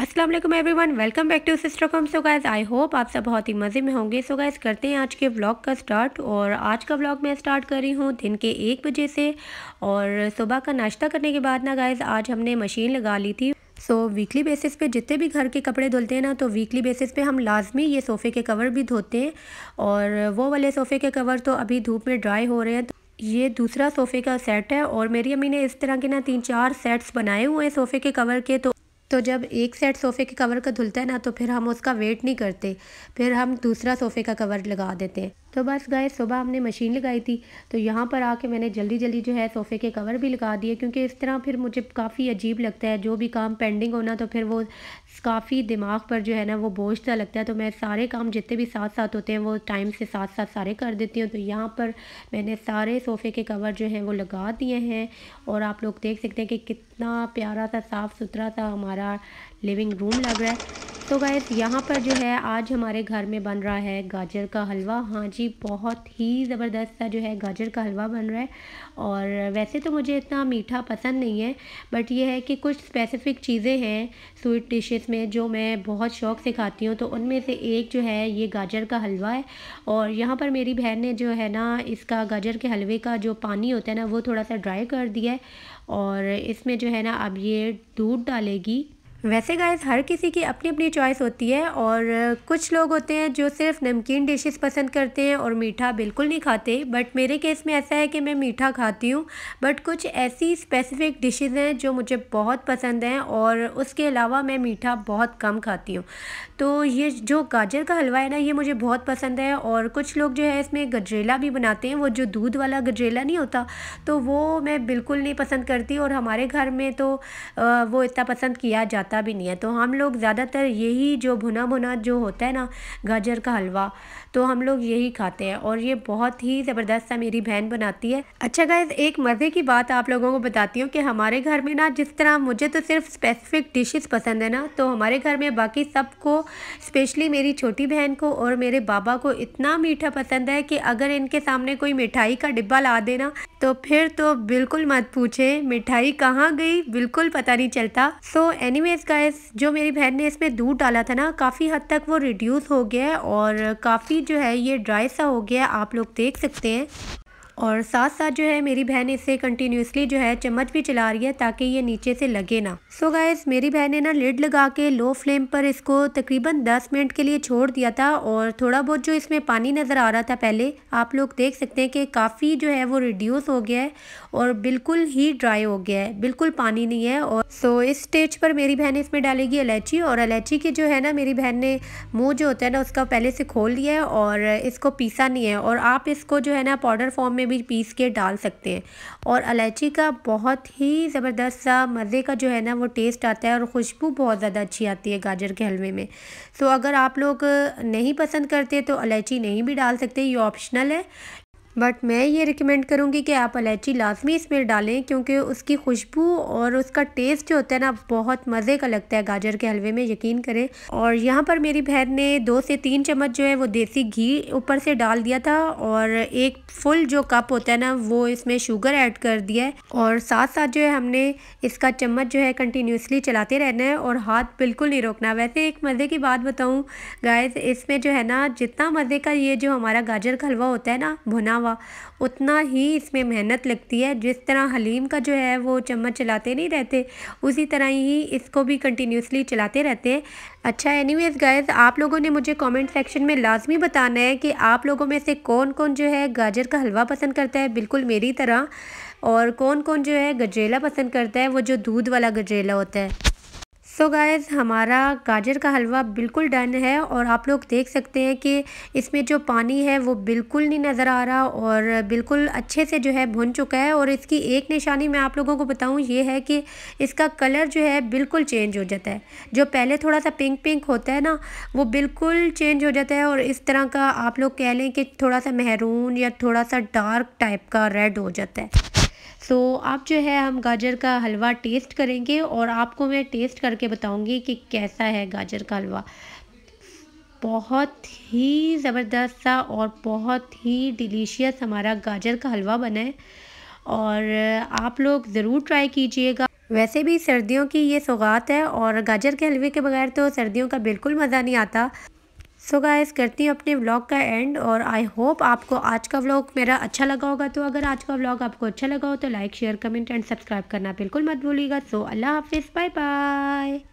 अस्सलाम वालेकुम everyone, welcome back to Sistercom. So guys, I hope आप सब बहुत ही मज़े में होंगे। सो गाइस, करते हैं आज के व्लॉग का स्टार्ट। और आज का व्लॉग मैं स्टार्ट कर रही हूँ दिन के 1 बजे से। और सुबह का नाश्ता करने के बाद ना गाइस, आज हमने मशीन लगा ली थी। सो वीकली बेसिस पे जितने भी घर के कपड़े धुलते हैं ना, तो वीकली बेसिस पे हम लाजमी ये सोफ़े के कवर भी धोते हैं। और वो वाले सोफ़े के कवर तो अभी धूप में ड्राई हो रहे हैं। ये दूसरा सोफ़े का सेट है और मेरी अम्मी ने इस तरह के ना 3-4 सेट्स बनाए हुए हैं सोफ़े के कवर के। तो जब एक सेट सोफ़े के कवर का धुलता है ना, तो फिर हम उसका वेट नहीं करते, फिर हम दूसरा सोफ़े का कवर लगा देते हैं। तो बस गाइस, सुबह हमने मशीन लगाई थी, तो यहाँ पर आके मैंने जल्दी जल्दी जो है सोफ़े के कवर भी लगा दिए, क्योंकि इस तरह फिर मुझे काफ़ी अजीब लगता है। जो भी काम पेंडिंग होना, तो फिर वो काफ़ी दिमाग पर जो है ना वो बोझ सा लगता है। तो मैं सारे काम जितने भी साथ साथ होते हैं वो टाइम से साथ साथ सारे कर देती हूँ। तो यहाँ पर मैंने सारे सोफ़े के कवर जो हैं वो लगा दिए हैं। और आप लोग देख सकते हैं कि कितना प्यारा सा साफ़ सुथरा सा हमारा लिविंग रूम लग रहा है। तो गाइस, यहाँ पर जो है आज हमारे घर में बन रहा है गाजर का हलवा। हाँ जी, बहुत ही ज़बरदस्त सा जो है गाजर का हलवा बन रहा है। और वैसे तो मुझे इतना मीठा पसंद नहीं है, बट ये है कि कुछ स्पेसिफ़िक चीज़ें हैं स्वीट डिशेस में जो मैं बहुत शौक़ से खाती हूँ, तो उनमें से एक जो है ये गाजर का हलवा है। और यहाँ पर मेरी बहन ने जो है ना इसका गाजर के हलवे का जो पानी होता है ना, वो थोड़ा सा ड्राई कर दिया है। और इसमें जो है ना अब ये दूध डालेगी। वैसे गाइस, हर किसी की अपनी अपनी चॉइस होती है। और कुछ लोग होते हैं जो सिर्फ नमकीन डिशेस पसंद करते हैं और मीठा बिल्कुल नहीं खाते। बट मेरे केस में ऐसा है कि मैं मीठा खाती हूँ, बट कुछ ऐसी स्पेसिफ़िक डिशेस हैं जो मुझे बहुत पसंद हैं और उसके अलावा मैं मीठा बहुत कम खाती हूँ। तो ये जो गाजर का हलवा है ना, ये मुझे बहुत पसंद है। और कुछ लोग जो है इसमें गजरेला भी बनाते हैं, वो जो दूध वाला गजरेला नहीं होता, तो वो मैं बिल्कुल नहीं पसंद करती। और हमारे घर में तो वो इतना पसंद किया जाता भी नहीं है। तो हम लोग ज़्यादातर यही जो भुना भुना जो होता है ना गाजर का हलवा, तो हम लोग यही खाते हैं। और ये बहुत ही ज़बरदस्त सा मेरी बहन बनाती है। अच्छा गाइस, एक मज़े की बात आप लोगों को बताती हूँ कि हमारे घर में ना, जिस तरह मुझे तो सिर्फ स्पेसिफ़िक डिशेस पसंद है ना, तो हमारे घर में बाकी सबको, स्पेशली मेरी छोटी बहन को और मेरे बाबा को इतना मीठा पसंद है कि अगर इनके सामने कोई मिठाई का डिब्बा ला देना, तो फिर तो बिल्कुल मत पूछे मिठाई कहाँ गई, बिल्कुल पता नहीं चलता। सो एनीवेज गाइस, जो मेरी बहन ने इसमें दूध डाला था ना, काफ़ी हद तक वो रिड्यूस हो गया है और काफ़ी जो है ये ड्राई सा हो गया, आप लोग देख सकते हैं। और साथ साथ जो है मेरी बहन इसे कंटिन्यूसली जो है चम्मच भी चला रही है ताकि ये नीचे से लगे ना। सो गाइस, मेरी बहन ने ना लिड लगा के लो फ्लेम पर इसको तकरीबन 10 मिनट के लिए छोड़ दिया था। और थोड़ा बहुत जो इसमें पानी नज़र आ रहा था पहले, आप लोग देख सकते हैं कि काफ़ी जो है वो रिड्यूस हो गया है और बिल्कुल ही ड्राई हो गया है, बिल्कुल पानी नहीं है। और सो इस स्टेज पर मेरी बहन इसमें डालेगी इलायची। और इलायची की जो है ना, मेरी बहन ने मुँह जो होता है ना उसका पहले से खोल लिया है और इसको पीसा नहीं है। और आप इसको जो है ना पाउडर फॉर्म में भी पीस के डाल सकते हैं। और इलायची का बहुत ही ज़बरदस्त सा मज़े का जो है ना वो टेस्ट आता है और खुशबू बहुत ज़्यादा अच्छी आती है गाजर के हलवे में। तो अगर आप लोग नहीं पसंद करते तो इलायची नहीं भी डाल सकते, ये ऑप्शनल है। बट मैं ये रिकमेंड करूँगी कि आप इलायची लाजमी इसमें डालें, क्योंकि उसकी खुशबू और उसका टेस्ट जो होता है ना बहुत मज़े का लगता है गाजर के हलवे में, यकीन करें। और यहाँ पर मेरी बहन ने 2 से 3 चम्मच जो है वो देसी घी ऊपर से डाल दिया था। और एक फुल जो कप होता है ना वो इसमें शुगर ऐड कर दिया है। और साथ साथ जो है हमने इसका चम्मच जो है कंटिन्यूसली चलाते रहना है और हाथ बिल्कुल नहीं रोकना। वैसे एक मज़े की बात बताऊँ गाइस, इसमें जो है ना जितना मज़े का ये जो हमारा गाजर का हलवा होता है ना भुना, उतना ही इसमें मेहनत लगती है। जिस तरह हलीम का जो है वो चम्मच चलाते नहीं रहते, उसी तरह ही इसको भी कंटिन्यूसली चलाते रहते हैं। अच्छा एनीवेज गाइस, आप लोगों ने मुझे कमेंट सेक्शन में लाजमी बताना है कि आप लोगों में से कौन कौन जो है गाजर का हलवा पसंद करता है बिल्कुल मेरी तरह, और कौन कौन जो है गजरेला पसंद करता है, वो जो दूध वाला गजरेला होता है। सो गाइस, हमारा गाजर का हलवा बिल्कुल डन है। और आप लोग देख सकते हैं कि इसमें जो पानी है वो बिल्कुल नहीं नज़र आ रहा और बिल्कुल अच्छे से जो है भुन चुका है। और इसकी एक निशानी मैं आप लोगों को बताऊं, ये है कि इसका कलर जो है बिल्कुल चेंज हो जाता है। जो पहले थोड़ा सा पिंक पिंक होता है ना, वो बिल्कुल चेंज हो जाता है। और इस तरह का आप लोग कह लें कि थोड़ा सा मेहरून या थोड़ा सा डार्क टाइप का रेड हो जाता है। तो आप जो है हम गाजर का हलवा टेस्ट करेंगे और आपको मैं टेस्ट करके बताऊंगी कि कैसा है गाजर का हलवा। बहुत ही ज़बरदस्त सा और बहुत ही डिलीशियस हमारा गाजर का हलवा बना है और आप लोग ज़रूर ट्राई कीजिएगा। वैसे भी सर्दियों की ये सौगात है और गाजर के हलवे के बगैर तो सर्दियों का बिल्कुल मज़ा नहीं आता। सो गाइस, करती हूँ अपने व्लॉग का एंड और आई होप आपको आज का व्लॉग मेरा अच्छा लगा होगा। तो अगर आज का व्लॉग आपको अच्छा लगा हो तो like, share, comment and subscribe करना बिल्कुल मत भूलिएगा। सो अल्लाह हाफिज़, बाय बाय।